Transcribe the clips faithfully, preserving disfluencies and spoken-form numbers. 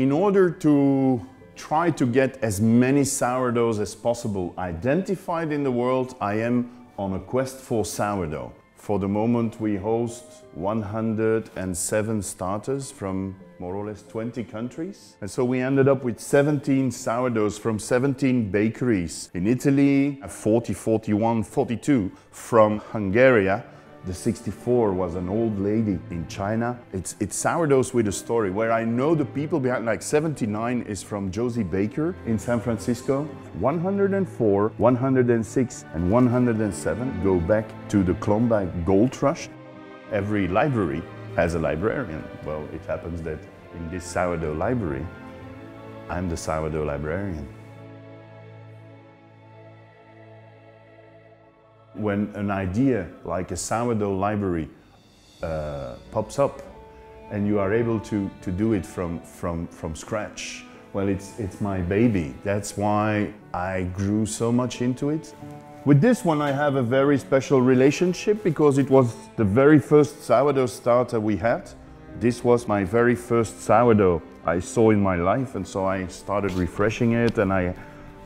in order to try to get as many sourdoughs as possible identified in the world, I am on a quest for sourdough. For the moment, we host one hundred seven starters from more or less twenty countries. And so we ended up with seventeen sourdoughs from seventeen bakeries in Italy, forty, forty-one, forty-two from Hungary. The sixty-four was an old lady in China. It's, it's sourdoughs with a story where I know the people behind, like seventy-nine is from Josie Baker in San Francisco. one oh four, one oh six and one oh seven go back to the Klondike Gold Rush. Every library has a librarian. Well, it happens that in this sourdough library, I'm the sourdough librarian. When an idea like a sourdough library uh, pops up and you are able to, to do it from, from, from scratch, well, it's, it's my baby. That's why I grew so much into it. With this one, I have a very special relationship because it was the very first sourdough starter we had. This was my very first sourdough I saw in my life, and so I started refreshing it and I,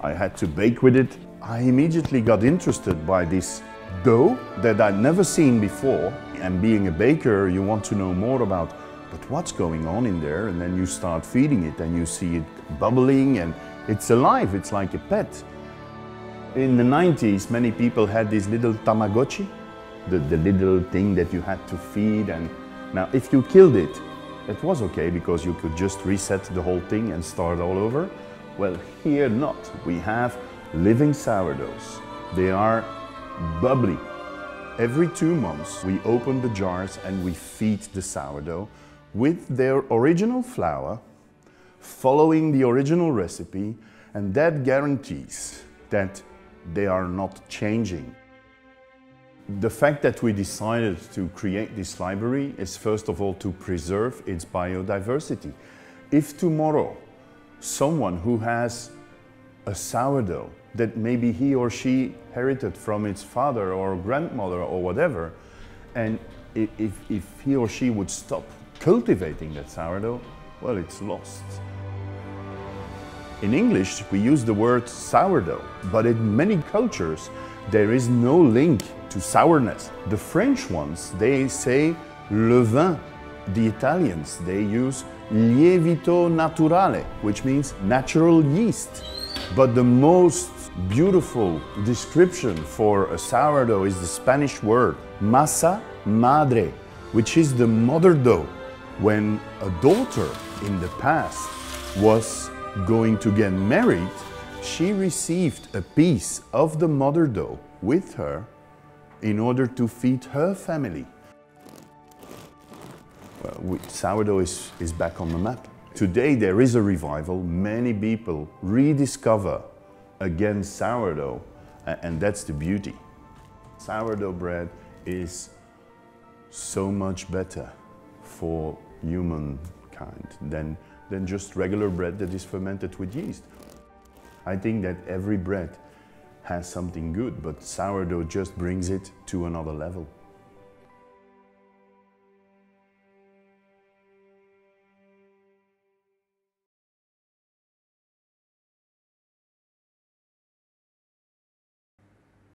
I had to bake with it. I immediately got interested by this dough that I'd never seen before. And being a baker, you want to know more about, but what's going on in there? And then you start feeding it and you see it bubbling and it's alive, it's like a pet. In the nineties, many people had this little tamagotchi, the, the little thing that you had to feed. And now if you killed it, it was okay because you could just reset the whole thing and start all over. Well, here not, we have living sourdoughs. They are bubbly. Every two months we open the jars and we feed the sourdough with their original flour, following the original recipe, and that guarantees that they are not changing. The fact that we decided to create this library is first of all to preserve its biodiversity. If tomorrow someone who has a sourdough that maybe he or she inherited from its father or grandmother or whatever, and if, if he or she would stop cultivating that sourdough, well, it's lost. In English, we use the word sourdough, but in many cultures, there is no link to sourness. The French ones, they say le vin. The Italians, they use lievito naturale, which means natural yeast. But the most beautiful description for a sourdough is the Spanish word masa madre, which is the mother dough. When a daughter in the past was going to get married, she received a piece of the mother dough with her in order to feed her family. Well, sourdough is, is back on the map. Today there is a revival. Many people rediscover again sourdough, and that's the beauty. Sourdough bread is so much better for humankind than, than just regular bread that is fermented with yeast. I think that every bread has something good, but sourdough just brings it to another level.